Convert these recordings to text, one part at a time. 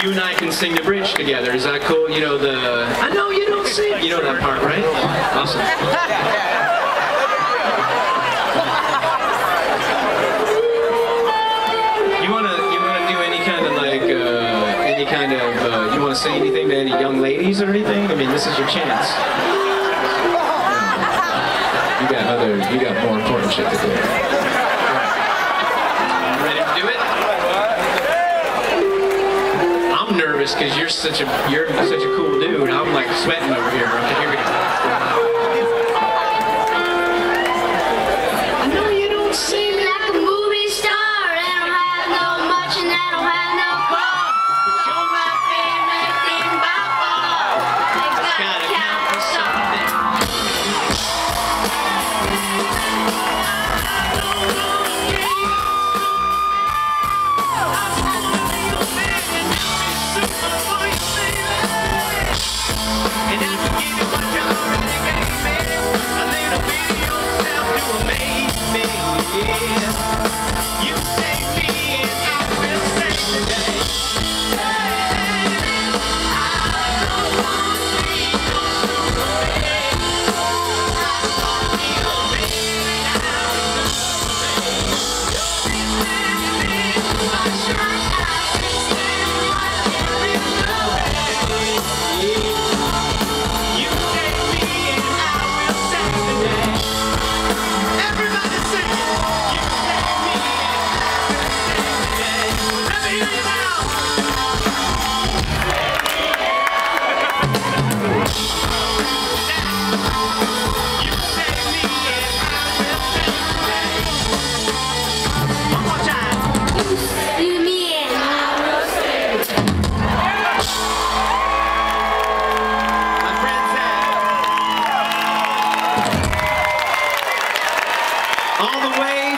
you and I can sing the bridge together. Is that cool? You know the, I know you don't sing. You know that part, right? Awesome. You want to say anything to any young ladies or anything? I mean, this is your chance. You got more important shit to do. Right. Ready to do it? I'm nervous because you're such a cool dude. I'm like sweating over here. Okay, here we go. I know you don't seem like a movie star. I don't have no much and I don't have no fun.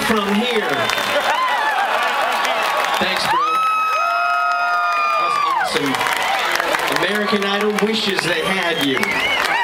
From here. Thanks, bro. That's awesome. American Idol wishes they had you.